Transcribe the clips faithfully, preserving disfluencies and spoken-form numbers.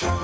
Hey!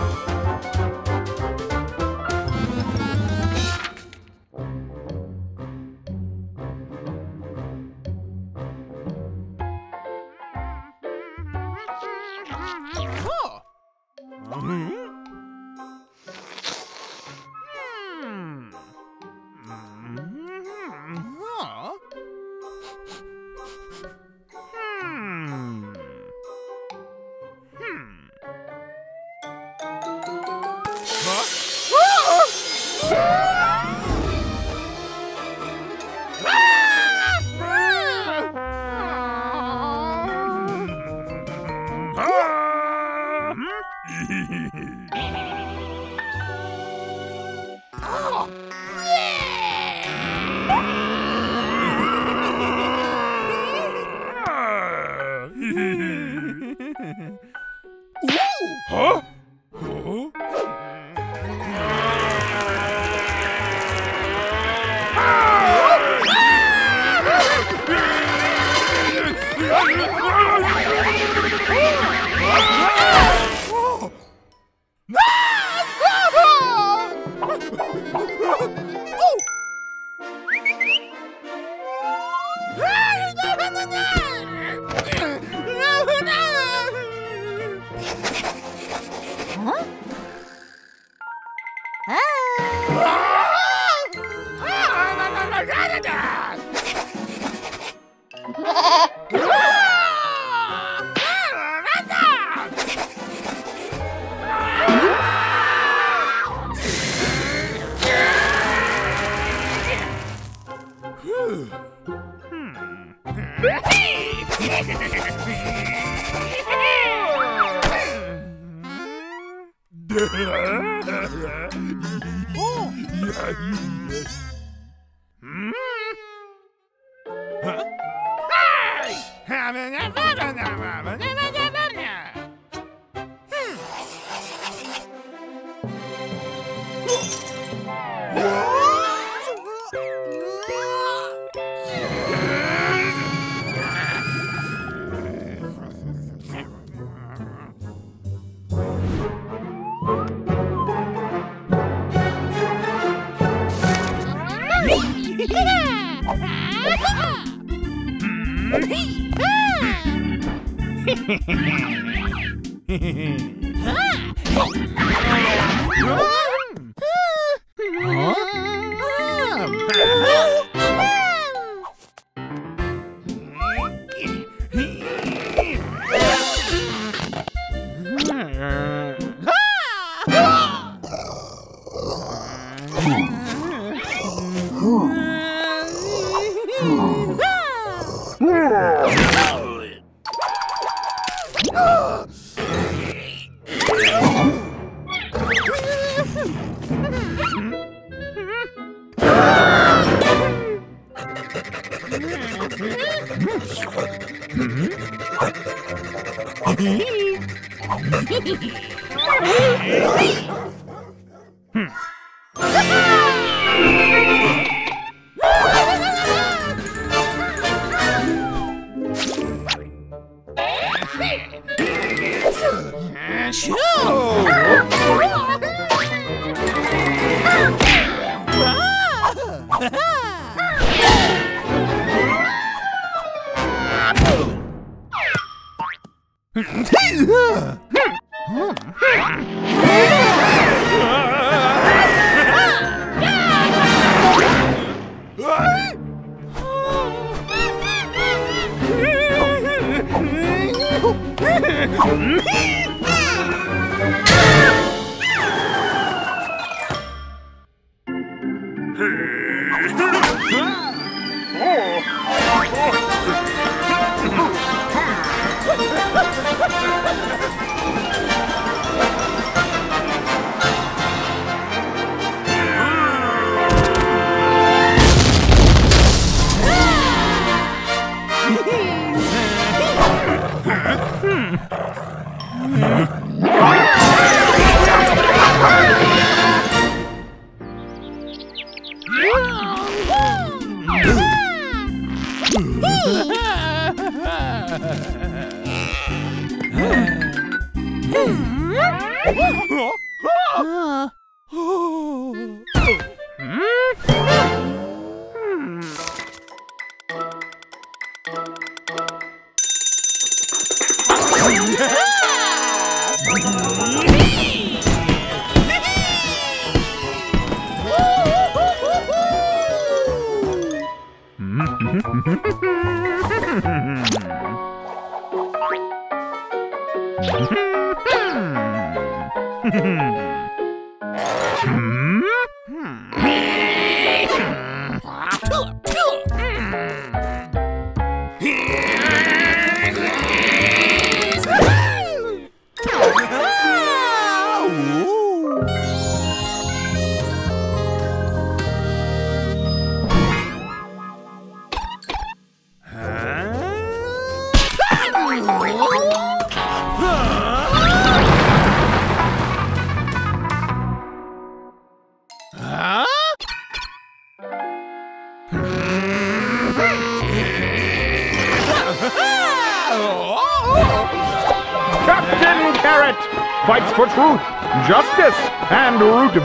Huh? Oh. Hmm?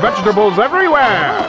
Vegetables everywhere!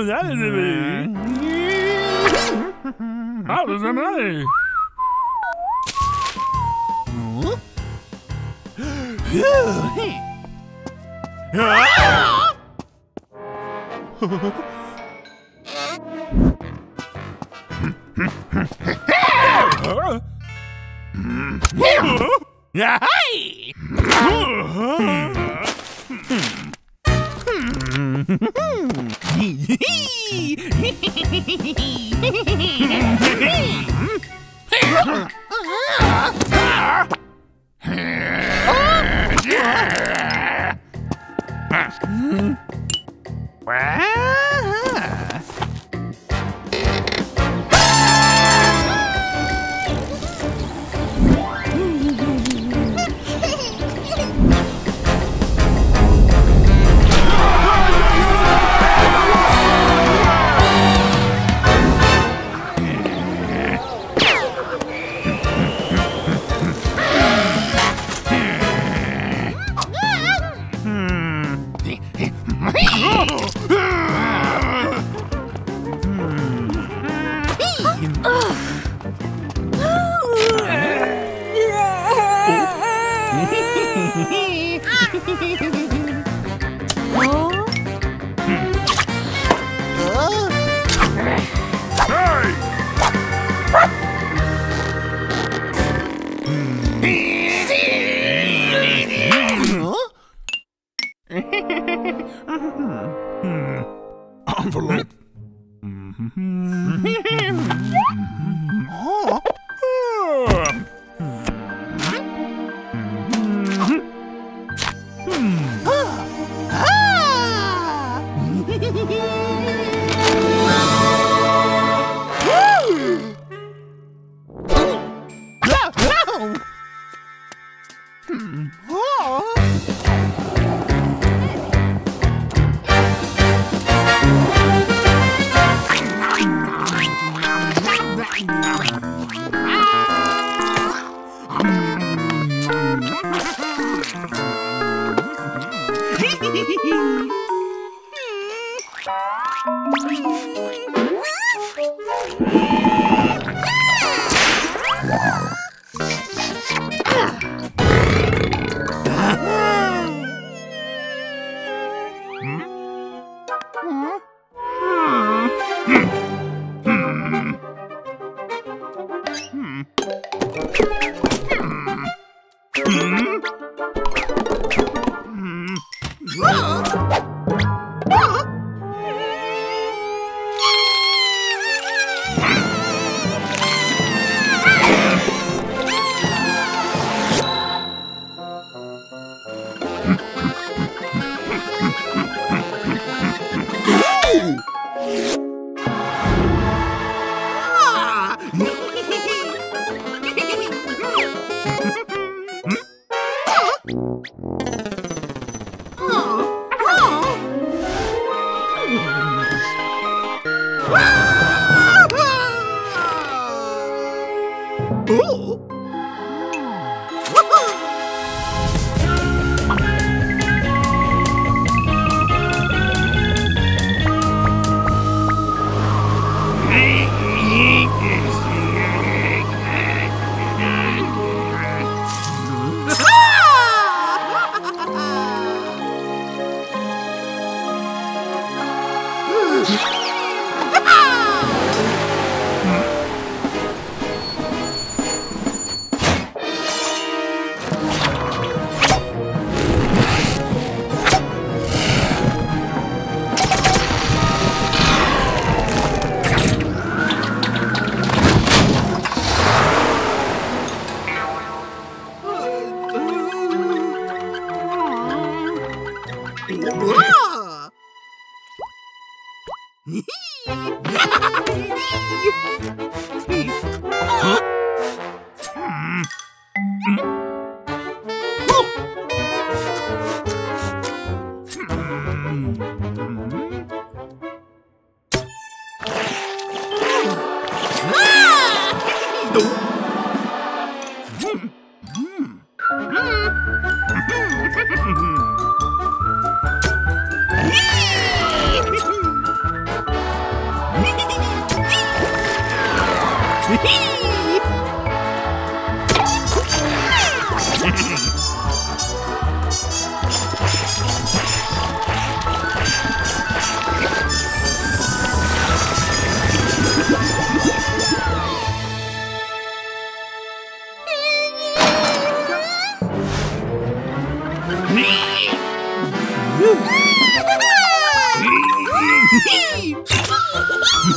That is a bee. How does it matter? Yeah, hi. Hee!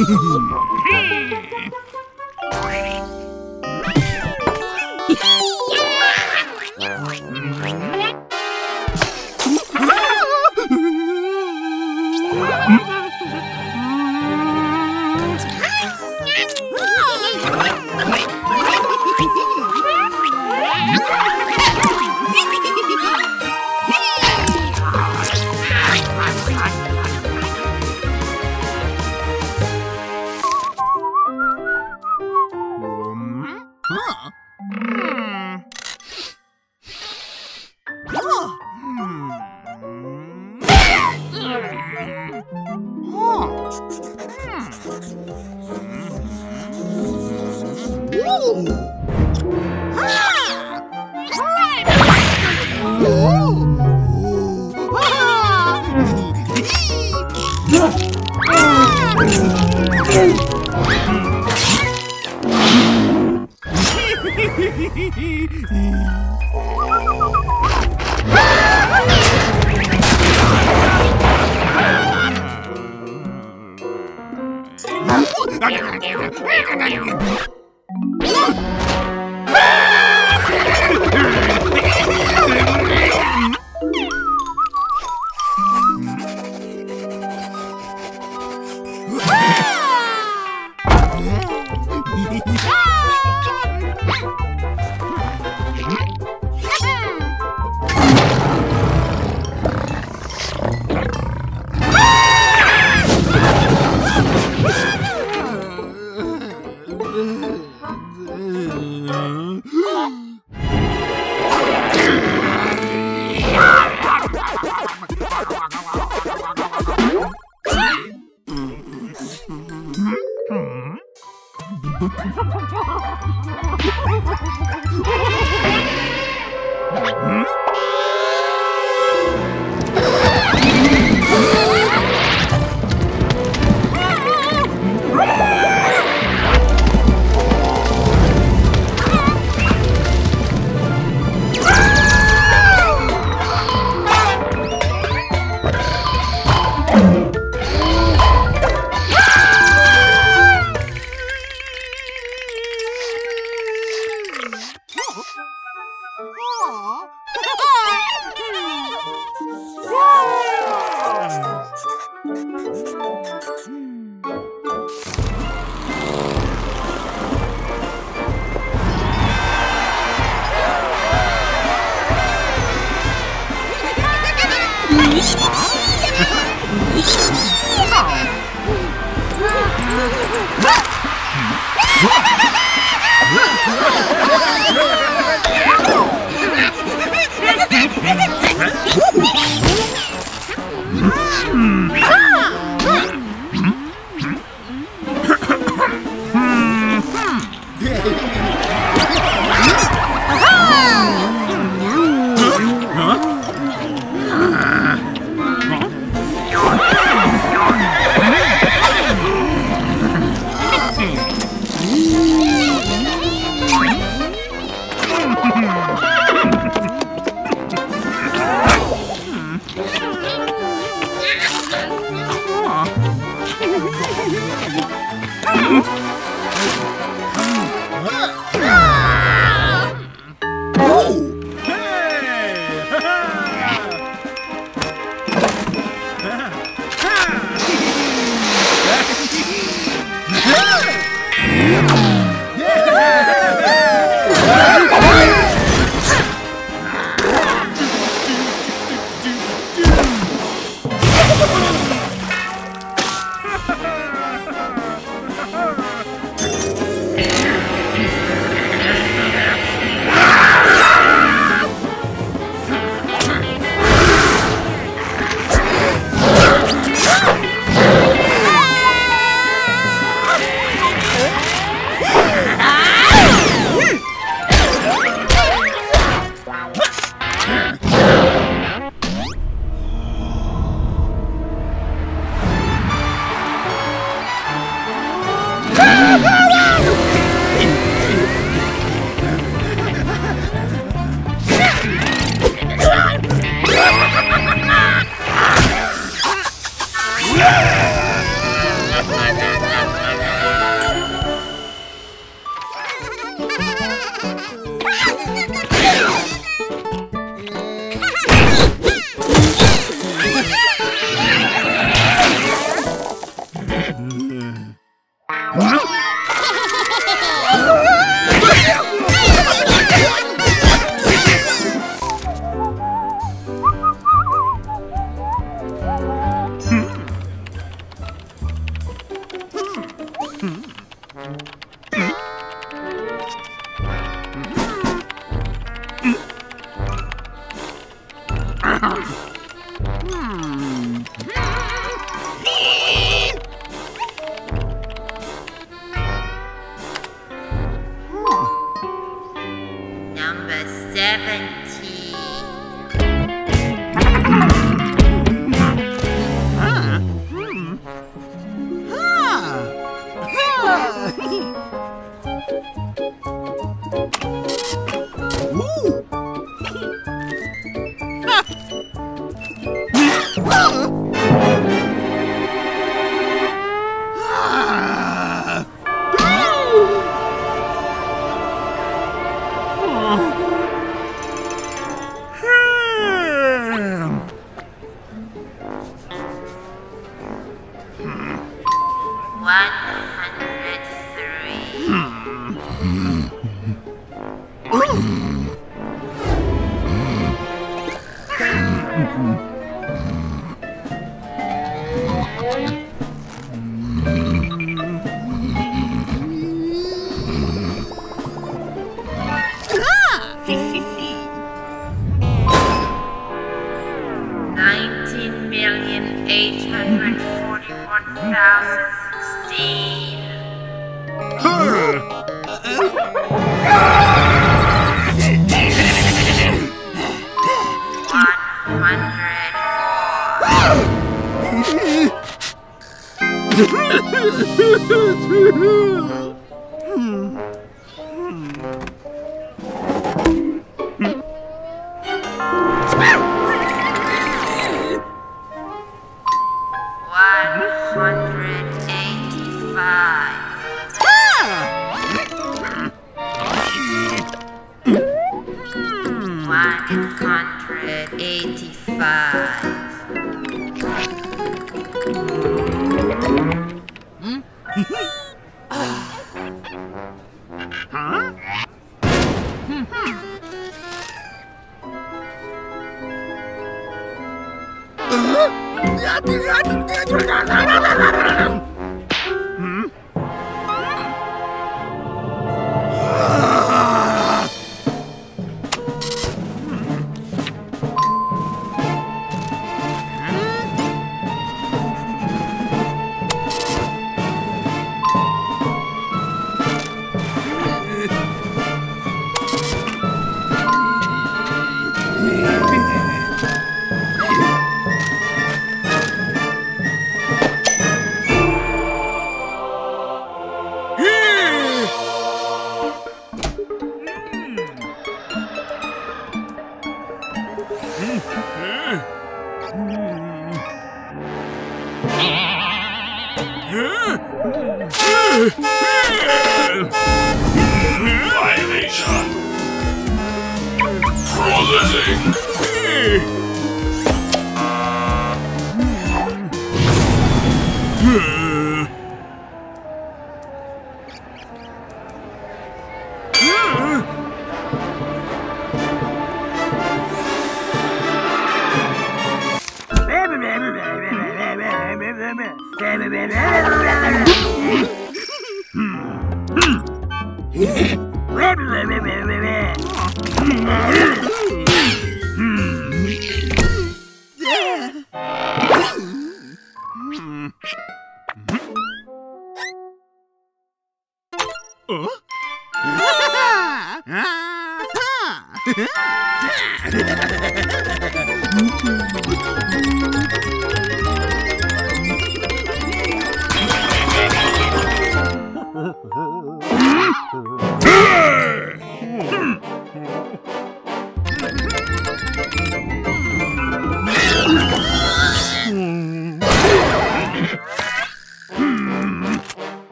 All right. nineteen million eight hundred forty-one thousand sixteen. one hundred four.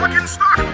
Stock and stock!